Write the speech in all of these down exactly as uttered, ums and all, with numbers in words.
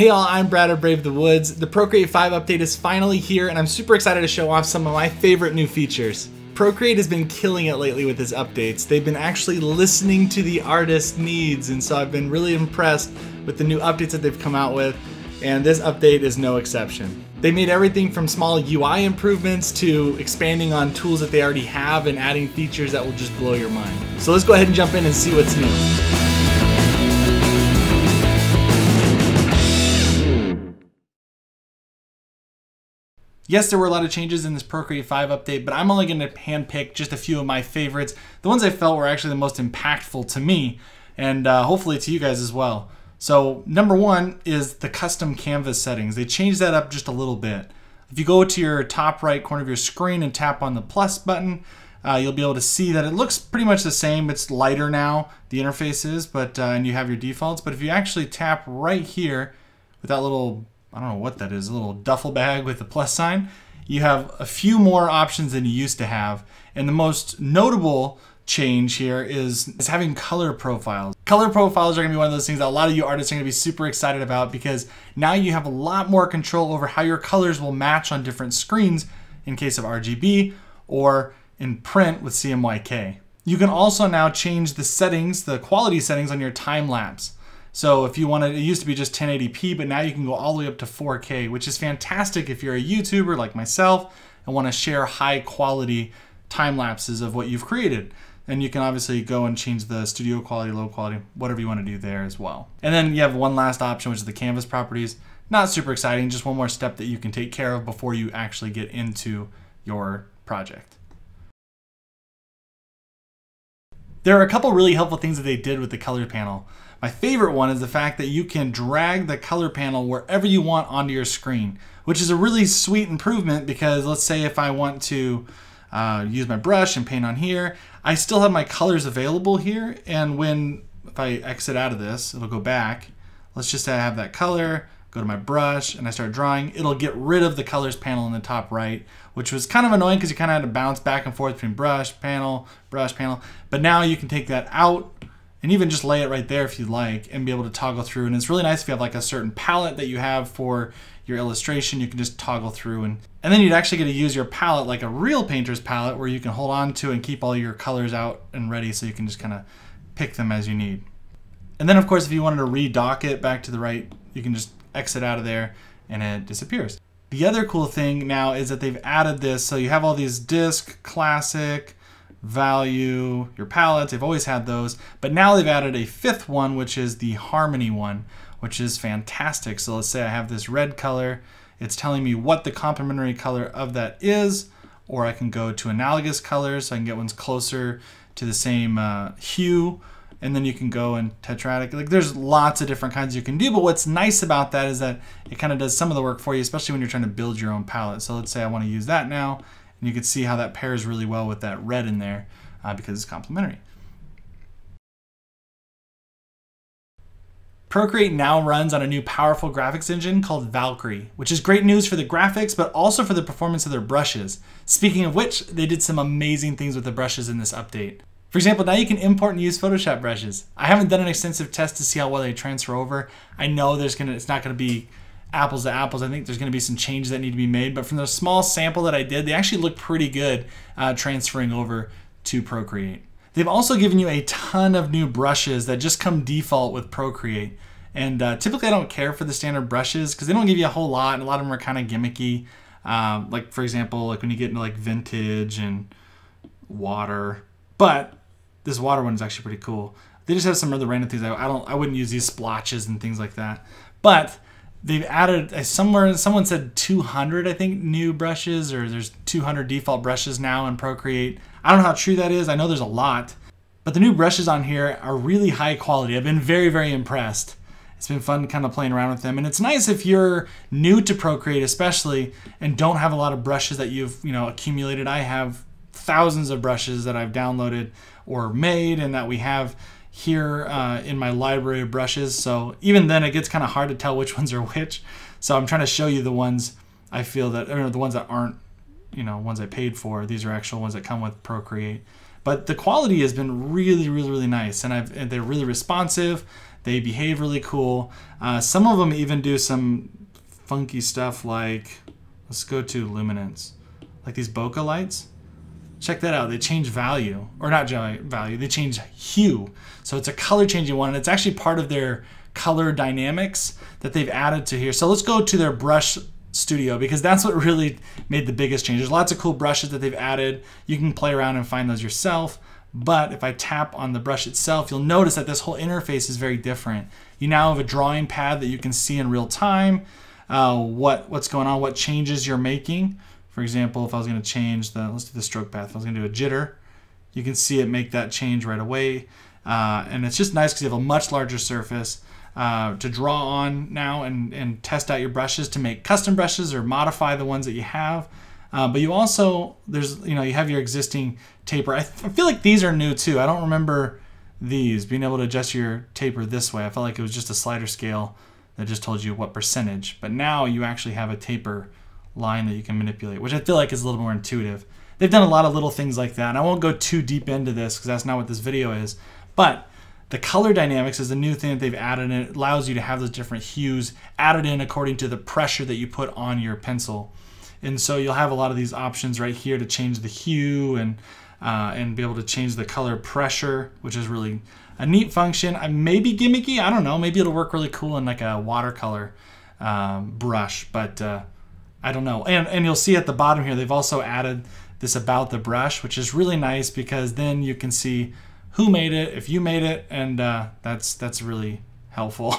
Hey y'all, I'm Brad of Brave the Woods. The Procreate five update is finally here and I'm super excited to show off some of my favorite new features. Procreate has been killing it lately with its updates. They've been actually listening to the artist's needs, and so I've been really impressed with the new updates that they've come out with, and this update is no exception. They made everything from small U I improvements to expanding on tools that they already have and adding features that will just blow your mind. So let's go ahead and jump in and see what's new. Yes, there were a lot of changes in this Procreate five update, but I'm only gonna handpick just a few of my favorites, the ones I felt were actually the most impactful to me, and uh, hopefully to you guys as well. So number one is the custom canvas settings. They changed that up just a little bit. If you go to your top right corner of your screen and tap on the plus button, uh, you'll be able to see that it looks pretty much the same. It's lighter now, the interface is, but uh, and you have your defaults. But if you actually tap right here with that little, I don't know what that is, a little duffel bag with a plus sign, you have a few more options than you used to have. And the most notable change here is, is having color profiles. Color profiles are gonna be one of those things that a lot of you artists are gonna be super excited about, because now you have a lot more control over how your colors will match on different screens in case of R G B or in print with C M Y K. You can also now change the settings, the quality settings on your time lapse. So if you want to, it used to be just ten eighty p, but now you can go all the way up to four K, which is fantastic if you're a YouTuber like myself and want to share high quality time lapses of what you've created. And you can obviously go and change the studio quality, low quality, whatever you want to do there as well. And then you have one last option, which is the canvas properties. Not super exciting, just one more step that you can take care of before you actually get into your project. There are a couple really helpful things that they did with the color panel. My favorite one is the fact that you can drag the color panel wherever you want onto your screen, which is a really sweet improvement, because let's say if I want to uh, use my brush and paint on here, I still have my colors available here, and when, if I exit out of this, it'll go back. Let's just say I have that color, go to my brush, and I start drawing. It'll get rid of the colors panel in the top right, which was kind of annoying because you kind of had to bounce back and forth between brush, panel, brush, panel. But now you can take that out and even just lay it right there if you'd like and be able to toggle through. And it's really nice if you have like a certain palette that you have for your illustration, you can just toggle through. And, and then you'd actually get to use your palette like a real painter's palette, where you can hold on to and keep all your colors out and ready, so you can just kind of pick them as you need. And then of course, if you wanted to redock it back to the right, you can just exit out of there and it disappears. The other cool thing now is that they've added this. So you have all these disc, classic, value, your palettes, they've always had those, but now they've added a fifth one, which is the harmony one, which is fantastic. So let's say I have this red color, it's telling me what the complementary color of that is, or I can go to analogous colors, so I can get ones closer to the same uh, hue, and then you can go and tetradic, like there's lots of different kinds you can do, but what's nice about that is that it kind of does some of the work for you, especially when you're trying to build your own palette. So let's say I want to use that now, and you can see how that pairs really well with that red in there uh, because it's complementary. Procreate now runs on a new powerful graphics engine called Valkyrie, which is great news for the graphics, but also for the performance of their brushes. Speaking of which, they did some amazing things with the brushes in this update. For example, now you can import and use Photoshop brushes. I haven't done an extensive test to see how well they transfer over. I know there's gonna, it's not gonna be apples to apples. I think there's gonna be some changes that need to be made, but from the small sample that I did, they actually look pretty good uh, transferring over to Procreate. They've also given you a ton of new brushes that just come default with Procreate. And uh, typically I don't care for the standard brushes because they don't give you a whole lot, and a lot of them are kind of gimmicky. Uh, like for example, like when you get into like vintage and water, but this water one is actually pretty cool. They just have some other random things. I, I don't, I wouldn't use these splotches and things like that, but they've added somewhere, someone said two hundred, I think, new brushes, or there's two hundred default brushes now in Procreate. I don't know how true that is. I know there's a lot, but the new brushes on here are really high quality. I've been very, very impressed. It's been fun kind of playing around with them. And it's nice if you're new to Procreate, especially, and don't have a lot of brushes that you've, you know, accumulated. I have thousands of brushes that I've downloaded or made, and that we have here uh, in my library of brushes. So even then it gets kind of hard to tell which ones are which. So I'm trying to show you the ones I feel that, or the ones that aren't, you know, ones I paid for. These are actual ones that come with Procreate. But the quality has been really, really, really nice. And I've, and they're really responsive. They behave really cool. Uh, some of them even do some funky stuff like, let's go to luminance, like these bokeh lights. Check that out, they change value, or not value, they change hue. So it's a color changing one, and it's actually part of their color dynamics that they've added to here. So let's go to their brush studio, because that's what really made the biggest change. There's lots of cool brushes that they've added. You can play around and find those yourself. But if I tap on the brush itself, you'll notice that this whole interface is very different. You now have a drawing pad that you can see in real time, uh, what, what's going on, what changes you're making. For example, if I was gonna change the, let's do the stroke path, if I was gonna do a jitter, you can see it make that change right away. Uh, and it's just nice because you have a much larger surface uh, to draw on now and, and test out your brushes to make custom brushes or modify the ones that you have. Uh, but you also, there's, you know, you have your existing taper. I, th I feel like these are new too. I don't remember these, being able to adjust your taper this way. I felt like it was just a slider scale that just told you what percentage. But now you actually have a taper line that you can manipulate, which I feel like is a little more intuitive. They've done a lot of little things like that, and I won't go too deep into this because that's not what this video is, but the color dynamics is a new thing that they've added, and it allows you to have those different hues added in according to the pressure that you put on your pencil. And so you'll have a lot of these options right here to change the hue and uh, and be able to change the color pressure, which is really a neat function. I maybe gimmicky, I don't know, maybe it'll work really cool in like a watercolor um, brush, but uh, I don't know. And, and you'll see at the bottom here, they've also added this about the brush, which is really nice because then you can see who made it, if you made it, and uh, that's, that's really helpful.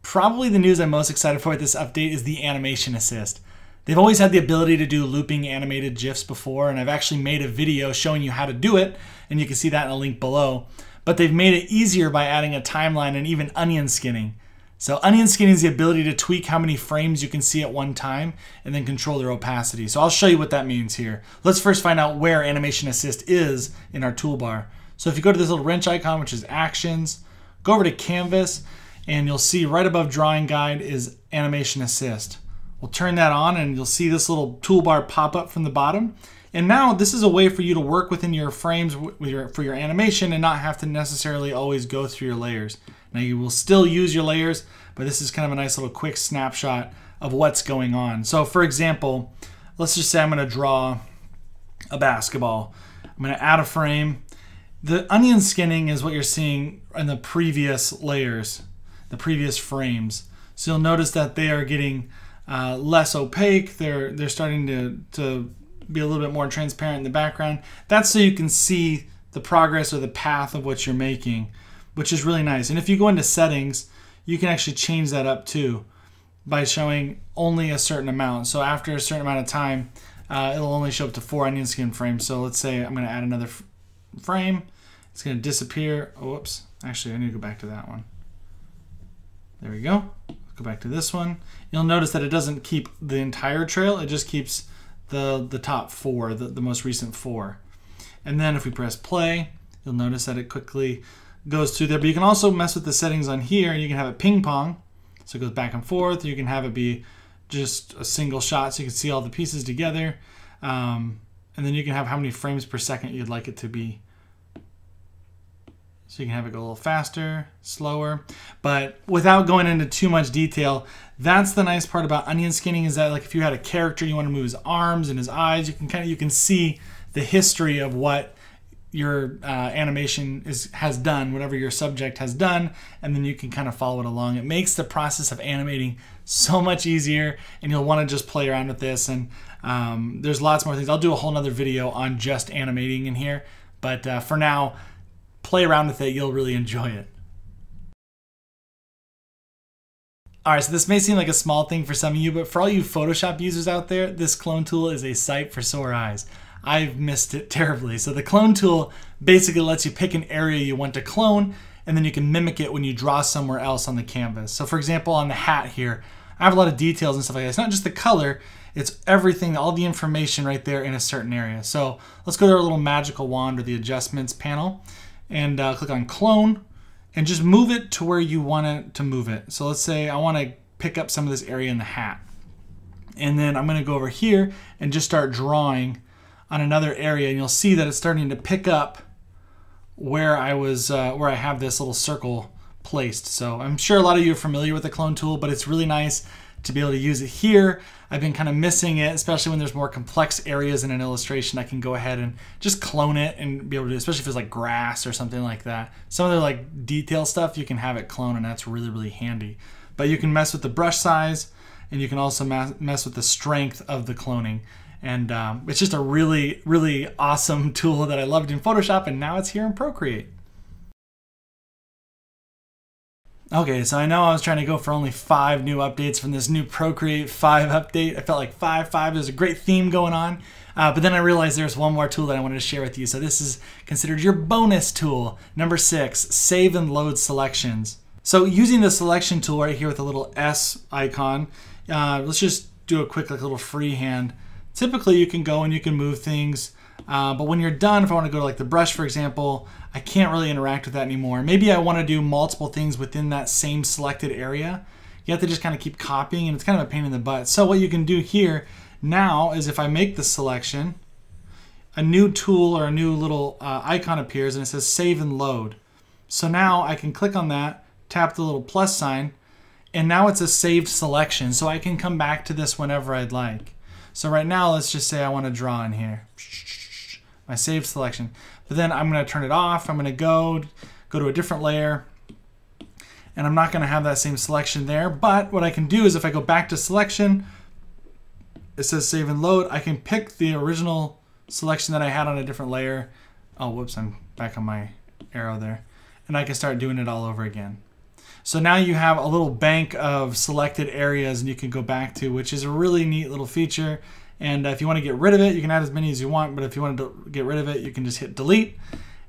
Probably the news I'm most excited for with this update is the Animation Assist. They've always had the ability to do looping animated GIFs before, and I've actually made a video showing you how to do it, and you can see that in a link below. But they've made it easier by adding a timeline and even onion skinning. So onion skinning is the ability to tweak how many frames you can see at one time and then control their opacity. So I'll show you what that means here. Let's first find out where Animation Assist is in our toolbar. So if you go to this little wrench icon, which is Actions, go over to Canvas, and you'll see right above Drawing Guide is Animation Assist. We'll turn that on and you'll see this little toolbar pop up from the bottom. And now this is a way for you to work within your frames with your, for your animation and not have to necessarily always go through your layers. Now you will still use your layers, but this is kind of a nice little quick snapshot of what's going on. So for example, let's just say I'm gonna draw a basketball. I'm gonna add a frame. The onion skinning is what you're seeing in the previous layers, the previous frames. So you'll notice that they are getting uh, less opaque. They're, they're starting to, to be a little bit more transparent in the background. That's so you can see the progress or the path of what you're making, which is really nice. And if you go into settings, you can actually change that up too by showing only a certain amount. So after a certain amount of time, uh, it'll only show up to four onion skin frames. So let's say I'm gonna add another frame. It's gonna disappear. Oh, whoops. Actually, I need to go back to that one. There we go. Go back to this one. You'll notice that it doesn't keep the entire trail. It just keeps the, the top four, the, the most recent four. And then if we press play, you'll notice that it quickly goes through there, but you can also mess with the settings on here, and you can have it ping pong, so it goes back and forth. You can have it be just a single shot, so you can see all the pieces together. Um, and then you can have how many frames per second you'd like it to be. So you can have it go a little faster, slower, but without going into too much detail, that's the nice part about onion skinning, is that like if you had a character, you want to move his arms and his eyes, you can kind of, you can see the history of what your uh, animation is has done, whatever your subject has done, and then you can kind of follow it along. It makes the process of animating so much easier, and you'll want to just play around with this, and um, there's lots more things. I'll do a whole nother video on just animating in here, but uh, for now, play around with it. You'll really enjoy it. All right, so this may seem like a small thing for some of you, but for all you Photoshop users out there, this clone tool is a sight for sore eyes. I've missed it terribly. So the clone tool basically lets you pick an area you want to clone, and then you can mimic it when you draw somewhere else on the canvas. So for example, on the hat here, I have a lot of details and stuff like that. It's not just the color, it's everything, all the information right there in a certain area. So let's go to our little magical wand or the adjustments panel and uh, click on clone and just move it to where you want it to move it. So let's say I want to pick up some of this area in the hat. And then I'm going to go over here and just start drawing on another area, and you'll see that it's starting to pick up where I was, uh, where I have this little circle placed. So I'm sure a lot of you are familiar with the clone tool, but it's really nice to be able to use it here. I've been kind of missing it, especially when there's more complex areas in an illustration. I can go ahead and just clone it and be able to, especially if it's like grass or something like that. Some of the like detail stuff, you can have it clone, and that's really, really handy. But you can mess with the brush size, and you can also mess with the strength of the cloning. And um, it's just a really, really awesome tool that I loved in Photoshop, and now it's here in Procreate. Okay, so I know I was trying to go for only five new updates from this new Procreate five update. I felt like five, five, there's a great theme going on. Uh, but then I realized there's one more tool that I wanted to share with you. So this is considered your bonus tool, number six, save and load selections. So using the selection tool right here with the little S icon, uh, let's just do a quick like little freehand. Typically you can go and you can move things. Uh, but when you're done, if I want to go to like the brush, for example, I can't really interact with that anymore. Maybe I want to do multiple things within that same selected area. You have to just kind of keep copying, and it's kind of a pain in the butt. So what you can do here now is if I make the selection, a new tool or a new little uh, icon appears and it says save and load. So now I can click on that, tap the little plus sign, and now it's a saved selection. So I can come back to this whenever I'd like. So right now, let's just say I want to draw in here. My saved selection. But then I'm gonna turn it off. I'm gonna go, go to a different layer, and I'm not gonna have that same selection there. But what I can do is if I go back to selection, it says save and load. I can pick the original selection that I had on a different layer. Oh, whoops, I'm back on my arrow there. And I can start doing it all over again. So now you have a little bank of selected areas and you can go back to, which is a really neat little feature. And if you want to get rid of it, you can add as many as you want, but if you want to get rid of it, you can just hit delete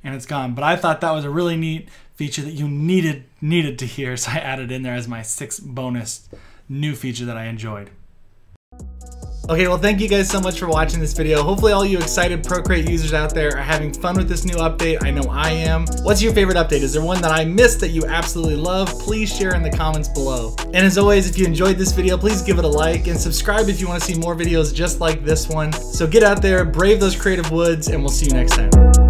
and it's gone. But I thought that was a really neat feature that you needed needed to hear, so I added in there as my sixth bonus new feature that I enjoyed. Okay, well thank you guys so much for watching this video. Hopefully all you excited Procreate users out there are having fun with this new update. I know I am. What's your favorite update? Is there one that I missed that you absolutely love? Please share in the comments below. And as always, if you enjoyed this video, please give it a like and subscribe if you want to see more videos just like this one. So get out there, brave those creative woods, and we'll see you next time.